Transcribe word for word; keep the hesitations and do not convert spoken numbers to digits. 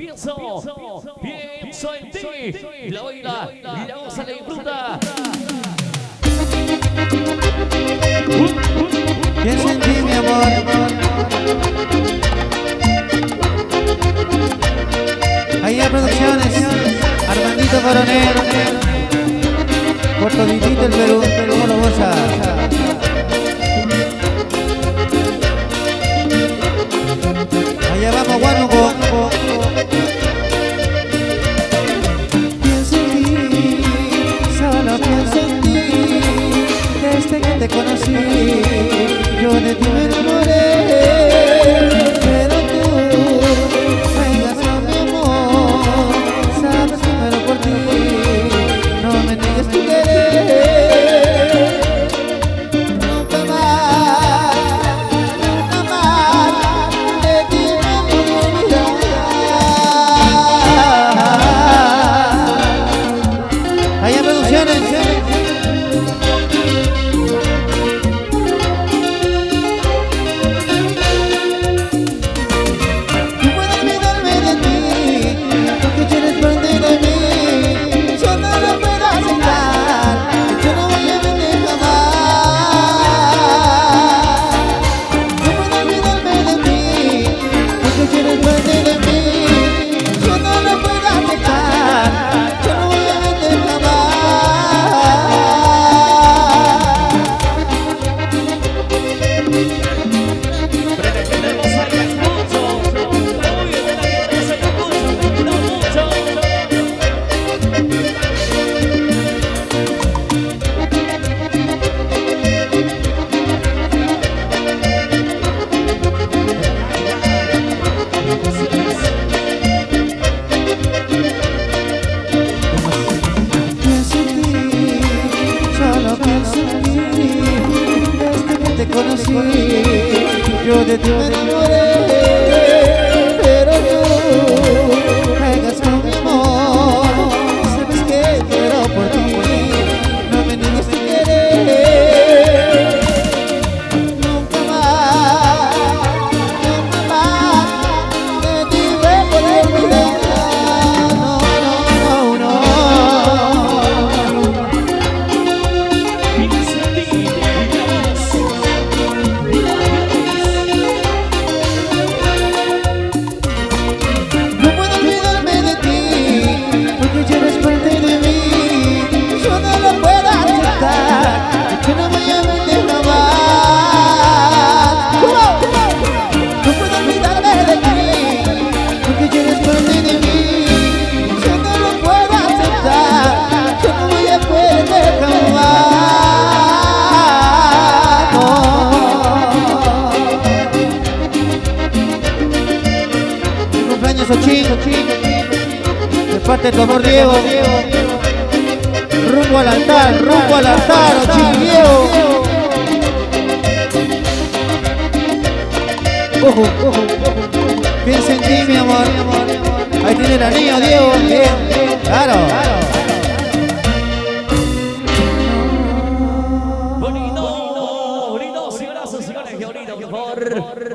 pienso, pienso, pienso en ti, la baila y la goza, la disfruta. Pienso en ti, mi amor. Ahí hay producciones, Armandito Coronel, Puerto Villito, el Perú, ¿cómo lo goza? Allá vamos, Guanuco. Pienso en ti, solo pienso en ti. Desde que te conocí, yo de ti me enamoré. Pero tú, me gastas mi amor. Sabes que muero por ti, no me niegues tu querer. De tu amor, Diego, rumbo al altar, rumbo al altar, Ochín Diego. Ojo, ojo, piensa en ti, mi amor. Ahí tiene el anillo, Diego, Diego, claro.